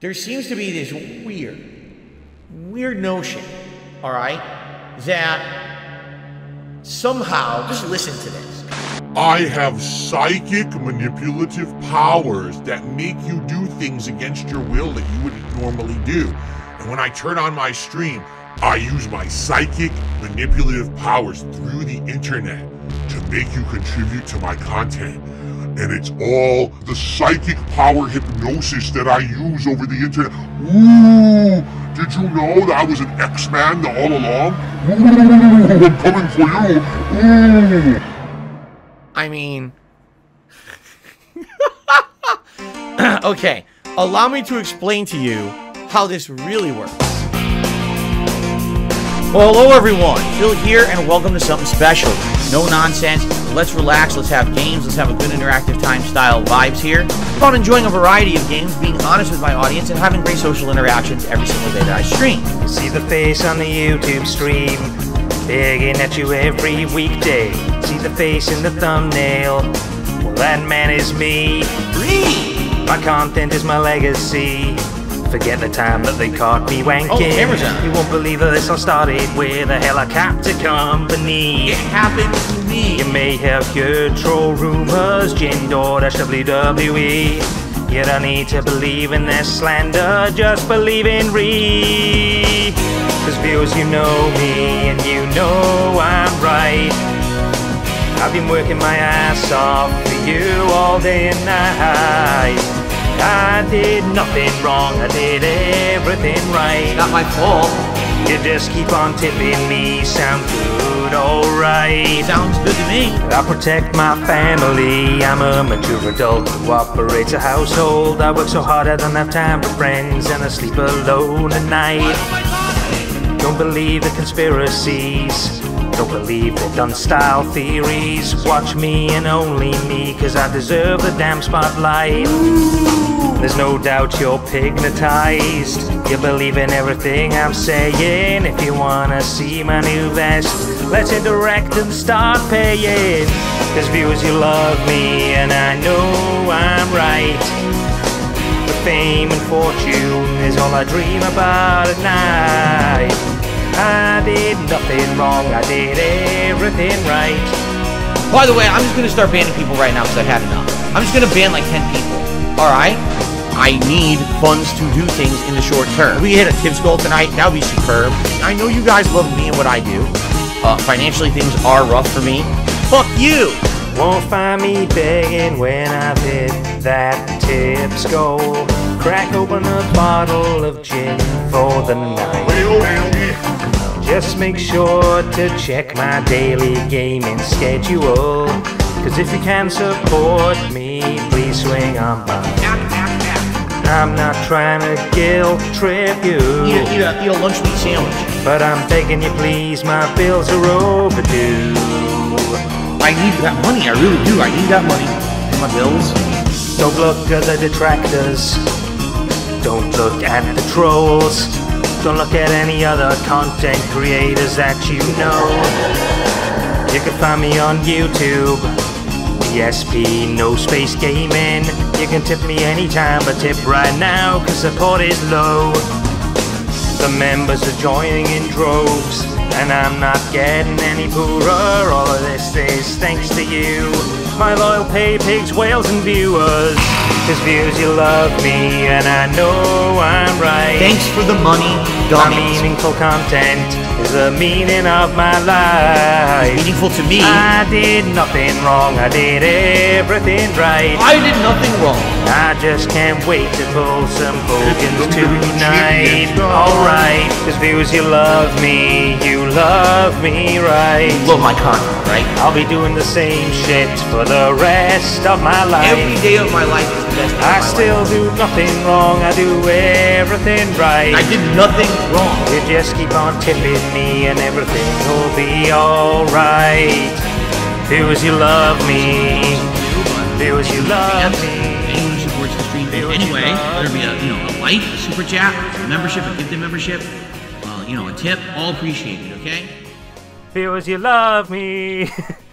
There seems to be this weird notion, all right, that somehow, just listen to this. I have psychic manipulative powers that make you do things against your will that you wouldn't normally do. And when I turn on my stream, I use my psychic manipulative powers through the internet to make you contribute to my content. And it's all the psychic power hypnosis that I use over the internet. Ooh, did you know that I was an X-Man all along? Ooh, I'm coming for you. Ooh. I mean, okay, allow me to explain to you how this really works. Well, hello everyone, Phil here, and welcome to something special. No nonsense, let's relax, let's have games, let's have a good interactive time style vibes here. I'm about enjoying a variety of games, being honest with my audience, and having great social interactions every single day that I stream. See the face on the YouTube stream, begging at you every weekday. See the face in the thumbnail. Well, that man is me. Free. My content is my legacy. Forget the time that they caught me wanking. Oh, camera's on. You won't believe this all started with a helicopter company. It happened to me. You may have heard troll rumors, Jindor-WWE. You don't need to believe in their slander, just believe in re. Cause viewers, you know me, and you know I'm right. I've been working my ass off for you all day and night. I did nothing wrong, I did everything right. It's not my fault. You just keep on tipping me, sound good, alright. Sounds good to me. I protect my family, I'm a mature adult who operates a household. I work so hard I don't have time for friends, and I sleep alone at night. Don't believe the conspiracies, don't believe the done style theories. Watch me and only me, cause I deserve the damn spotlight. There's no doubt you're hypnotized, you believe in everything I'm saying. If you wanna see my new vest, let's interact and start paying. Cause viewers, you love me and I know I'm right. Fame and fortune is all I dream about at night. I did nothing wrong, I did everything right. By the way, I'm just gonna start banning people right now because I've had enough. I'm just gonna ban like 10 people, alright? I need funds to do things in the short term. If we hit a tips goal tonight, that would be superb. I know you guys love me and what I do. Financially, things are rough for me. Fuck you! Won't find me begging when I've hit that tips goal. Crack open a bottle of gin for the night. Just make sure to check my daily gaming schedule. Cause if you can support me, please swing on by. I'm not trying to guilt trip you. Eat a lunch meat sandwich. But I'm begging you please, my bills are overdue. I need that money, I really do. I need that money. And my bills. Don't look at the detractors. Don't look at the trolls. Don't look at any other content creators that you know. You can find me on YouTube. DSP, no space gaming. You can tip me anytime, but tip right now, cause support is low. The members are joining in droves, and I'm not getting any poorer. All of this is thanks to you, my loyal pay pigs, whales, and viewers. Cause viewers, you love me, and I know I'm right. Thanks for the money, dummies. My meaningful content is the meaning of my life. It's meaningful to me. I did nothing wrong, I did everything right. I did nothing wrong. I just can't wait to pull some bogans tonight. Alright, cause viewers, you love me. You love me, right? You love my content, right? I'll be doing the same shit for the rest of my life. Every day of my life is the best day of my life. I still do nothing wrong, I do everything right. I did nothing wrong. You just keep on tipping me and everything will be alright. Viewers, you love me. Viewers, you love me. Anyone who supports the stream in any way, whether it be a like, a super chat, a membership, a gifted membership, a tip, all appreciated, okay? Viewers, you love me.